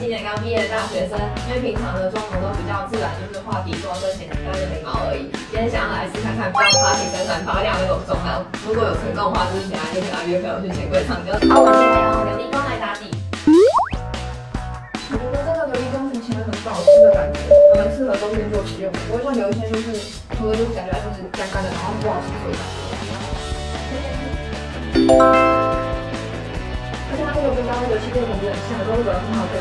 今年刚毕业的大学生，因为平常的生活都比较自然，就是话题多跟简单的眉毛而已。今天想要来试看看不要party跟染发料有种啊，如果有成功的话，就是想要立马约朋友去钱柜唱歌。好，我今天用琉璃光来打底。我觉得这个琉璃光呈现了很保湿的感觉，蛮适合冬天做使用。不会像有一些就是涂了就感觉就是干干的，然后不好吸水的。而且它这个跟刚刚那个气垫粉很像，都是很好的。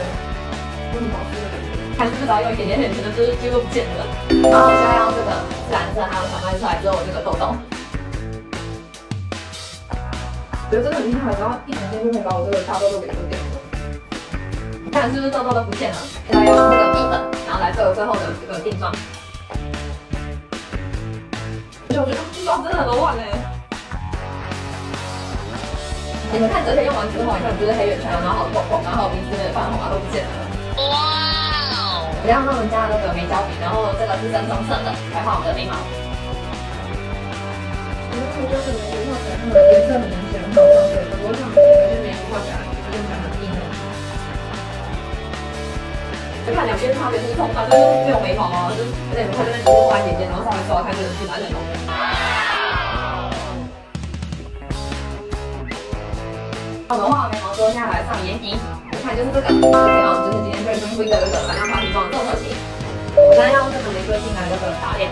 很保湿的感觉，还是不少有一点点，觉得就是肌肉不见了。然后现在用这个自然色还有小麦出来之后，我这个痘痘，觉得真的很厉害，然后一时间就可以把我这个大痘痘给弄掉了。你看是不是痘痘都不见了？现在用这个B粉，然后来做最后的这个定妆。我觉得这妆真的很柔软哎。你们看，之前用完之后，你看不是黑眼圈，然后红红，然后鼻子的泛红啊都不见了。 哇哦！然后我们家的那个眉胶笔，然后这个是深棕色的，来画我们的眉毛。我觉得这个眉毛很好，颜色很明显，很好上色。我想每个眉毛画起来，就变成很硬了。就看两边差别是通啊，就是没有眉毛啊，就是有点快这边多画一点点，然后稍微抓看这个是哪里浓。我们画完眉毛之后，接下来上眼底。 看就是这个，就是今天最珍贵的这个晚上化妆的综合型。我现在要用这个玫瑰金来这个打脸。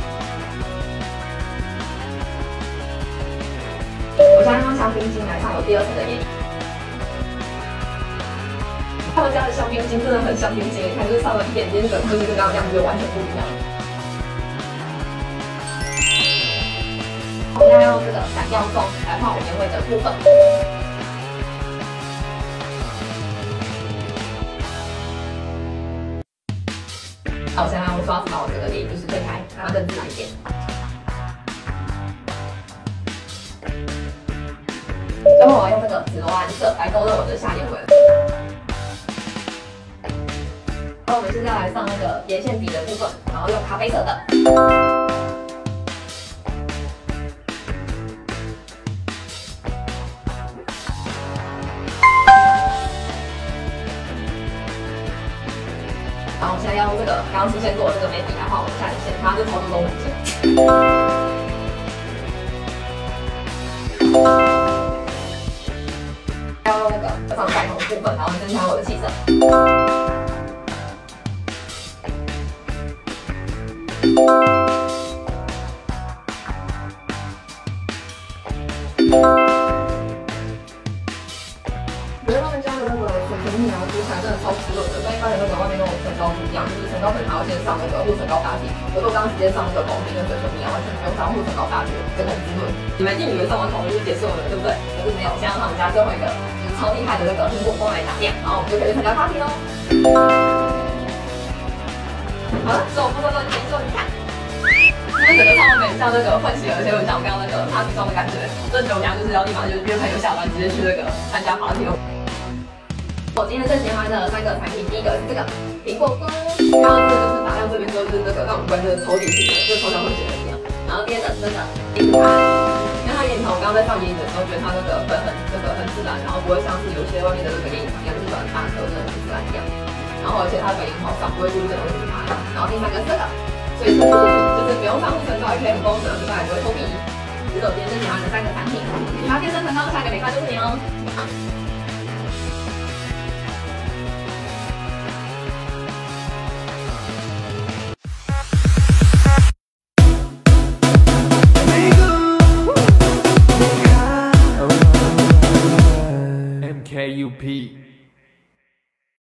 我现在用香槟金来上我第二层的眼影。他们家的香槟金真的很香槟金，它就是上了一点点粉，就是跟刚刚样子就完全不一样。我现在用这个闪耀棕来画我眼尾的部分。 好，我现在用刷子把我这个脸就是推开，让它更自然一点。最后我要用这个紫罗兰色来勾勒我的下眼尾。然后我们现在来上那个眼线笔的部分，然后用咖啡色的。然后我现在要用这个刚刚出现过的这个眉笔来画我的下眼线，它是超级柔软线。要用那个上腮红部分，然后增强我的气色。我觉得他们家的那个水唇蜜啊，涂起来真的超湿润的，跟一般的那个外面那种。 都不一样，就是唇膏粉还要先上那个护唇膏打底。我都刚直接上那个保湿跟水唇蜜啊，完全不用上护唇膏打底，真的很滋润。你们以为上完口红就结束了，对不对？可是没有，现在他们家最后一个就是超厉害的那个苹果光来打亮，然后我们就可以参加 party 喽。好了，所有步骤都结束，你看，真的超美，像那个混血儿，而且有像刚刚那个 party 妆的感觉。这酒娘就是要立马就是约朋友下班直接去那个参加 party 喽。我今天最喜欢的三个产品，第一个是这个。 苹果光，然后这个就是打亮这边之后，就是这个让五官就是抽离型的，就是抽象混血的一样。然后第二个是这个眼盘，因为它眼盘我刚刚在上眼影的时候，觉得它那个粉很这个很自然，然后不会像是有些外面的那个眼影盘一样，就是很大颗的很自然一样。然后而且它粉也很好上，不会出这种问题。然后第三个是这个，所以就是不用上护唇膏也可以很光泽，嘴巴也不会脱皮。这是我今天最喜欢的三个产品。喜欢天生唇膏，下个礼拜就是你哦。KUP